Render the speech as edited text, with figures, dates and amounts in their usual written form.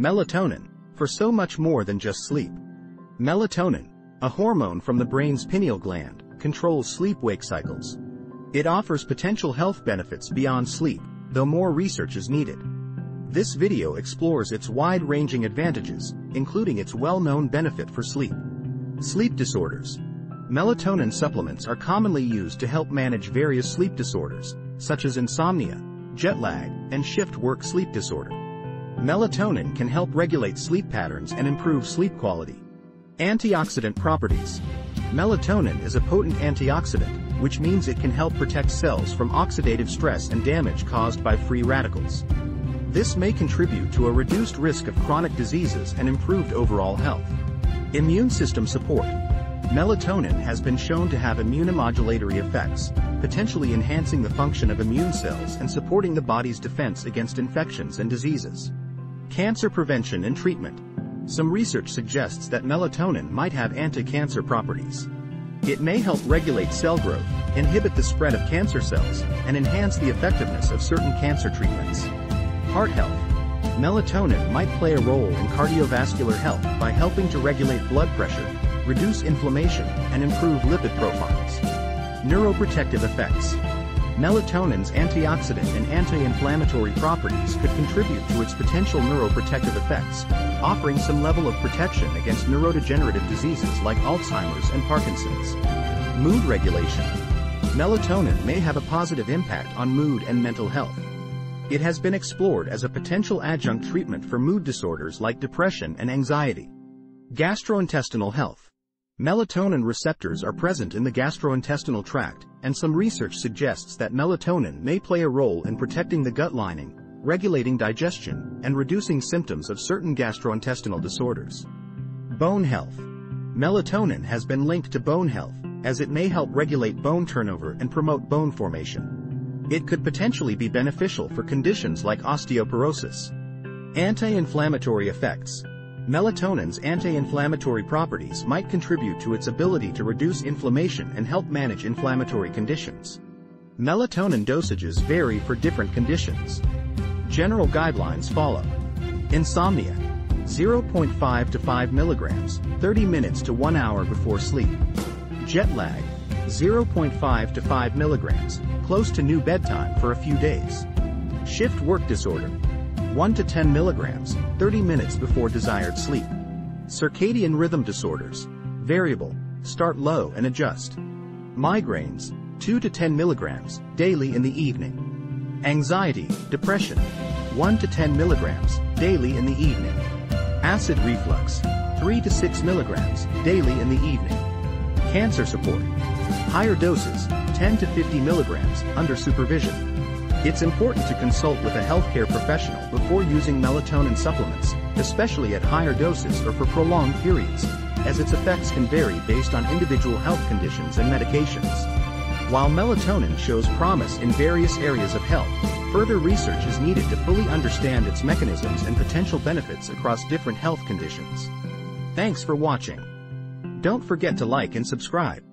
melatonin, for so much more than just sleep. Melatonin, a hormone from the brain's pineal gland, controls sleep-wake cycles. It offers potential health benefits beyond sleep, though more research is needed. This video explores its wide-ranging advantages, including its well-known benefit for sleep. Sleep disorders. Melatonin supplements are commonly used to help manage various sleep disorders, such as insomnia, jet lag, and shift work sleep disorder. Melatonin can help regulate sleep patterns and improve sleep quality. Antioxidant properties. Melatonin is a potent antioxidant, which means it can help protect cells from oxidative stress and damage caused by free radicals. This may contribute to a reduced risk of chronic diseases and improved overall health. Immune system support. Melatonin has been shown to have immunomodulatory effects, potentially enhancing the function of immune cells and supporting the body's defense against infections and diseases. Cancer prevention and treatment. Some research suggests that melatonin might have anti-cancer properties. It may help regulate cell growth, inhibit the spread of cancer cells, and enhance the effectiveness of certain cancer treatments. Heart health. Melatonin might play a role in cardiovascular health by helping to regulate blood pressure, reduce inflammation, and improve lipid profiles. Neuroprotective effects. Melatonin's antioxidant and anti-inflammatory properties could contribute to its potential neuroprotective effects, offering some level of protection against neurodegenerative diseases like Alzheimer's and Parkinson's. Mood regulation. Melatonin may have a positive impact on mood and mental health. It has been explored as a potential adjunct treatment for mood disorders like depression and anxiety. Gastrointestinal health. Melatonin receptors are present in the gastrointestinal tract, and some research suggests that melatonin may play a role in protecting the gut lining, regulating digestion, and reducing symptoms of certain gastrointestinal disorders. Bone health. Melatonin has been linked to bone health, as it may help regulate bone turnover and promote bone formation. It could potentially be beneficial for conditions like osteoporosis. Anti-inflammatory effects. Melatonin's anti-inflammatory properties might contribute to its ability to reduce inflammation and help manage inflammatory conditions. Melatonin dosages vary for different conditions. General guidelines follow. Insomnia. 0.5 to 5 milligrams, 30 minutes to 1 hour before sleep. Jet lag. 0.5 to 5 milligrams, close to new bedtime for a few days. Shift work disorder. 1 to 10 milligrams, 30 minutes before desired sleep. Circadian rhythm disorders. Variable, start low and adjust. Migraines, 2 to 10 milligrams, daily in the evening. Anxiety, depression, 1 to 10 milligrams, daily in the evening. Acid reflux, 3 to 6 milligrams, daily in the evening. Cancer support. Higher doses, 10 to 50 milligrams, under supervision. It's important to consult with a healthcare professional before using melatonin supplements, especially at higher doses or for prolonged periods, as its effects can vary based on individual health conditions and medications. While melatonin shows promise in various areas of health, further research is needed to fully understand its mechanisms and potential benefits across different health conditions. Thanks for watching. Don't forget to like and subscribe.